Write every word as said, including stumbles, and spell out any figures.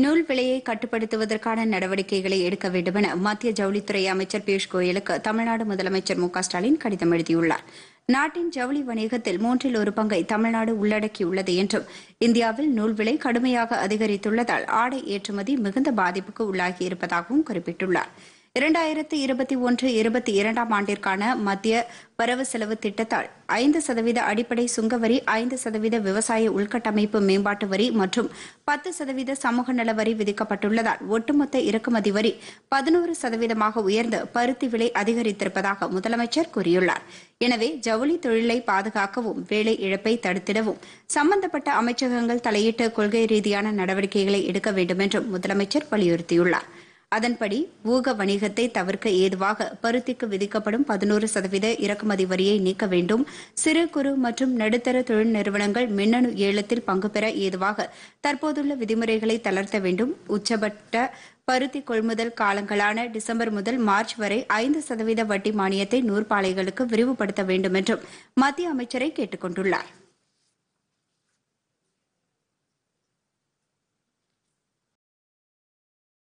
நூல் விலையை கட்டுப்படுத்துவதற்கான நடவடிக்கைகளை எடுக்க வேண்டுமென மத்திய ஜவுளித்துறை அமைச்சர் பியூஷ் கோயலுக்கு தமிழ்நாடு முதலமைச்சர் மு க ஸ்டாலின் கடிதம் எழுதியுள்ளார். நாட்டின் ஜவுளி வணிகத்தில் மூன்றில் ஒரு பங்கை தமிழ்நாடு உள்ளடக்கியுள்ளது என்றும், இந்தியாவில் நூல் விலை கடுமையாக அதிகரித்துள்ளதால் ஆடை ஏற்றுமதி மிகுந்த பாதிப்புக்கு உள்ளாகியிருப்பதாகவும் குறிப்பிட்டுள்ளார். இரண்டாயிரத்து இருபத்தி ஒன்று இருபத்தி இரண்டாம் ஆண்டிற்கான மத்திய வரவு செலவு திட்டத்தால் ஐந்து சதவீத அடிப்படை சுங்கவரி, ஐந்து சதவீத விவசாய உள்கட்டமைப்பு மேம்பாட்டு வரி மற்றும் பத்து சதவீத சமூக நல வரி விதிக்கப்பட்டுள்ளதால் ஒட்டுமொத்த இறக்குமதி வரி பதினோரு சதவீதமாக உயர்ந்து பருத்தி விலை அதிகரித்திருப்பதாக முதலமைச்சர் கூறியுள்ளார். எனவே ஜவுளி தொழிலை பாதுகாக்கவும் வேலை இழப்பை தடுத்திடவும் சம்பந்தப்பட்ட அமைச்சகங்கள் தலையிட்டு கொள்கை ரீதியான நடவடிக்கைகளை எடுக்க வேண்டும் என்றும் முதலமைச்சர் வலியுறுத்தியுள்ளார். அதன்படி ஊக வணிகத்தை தவிர்க்க ஏதுவாக பருத்திக்கு விதிக்கப்படும் பதினோரு சதவீத இறக்குமதி வரியை நீக்க வேண்டும். சிறு குறு மற்றும் நடுத்தர தொழில் நிறுவனங்கள் மின்னணு ஏலத்தில் பங்கு பெற ஏதுவாக தற்போதுள்ள விதிமுறைகளை தளர்த்த வேண்டும். உச்சபட்ச பருத்தி கொள்முதல் காலங்களான டிசம்பர் முதல் மார்ச் வரை ஐந்து சதவீத வட்டி மானியத்தை நூற்பாலைகளுக்கு விரிவுபடுத்த வேண்டும் என்றும் மத்திய அமைச்சரை கேட்டுக் கொண்டுள்ளார்.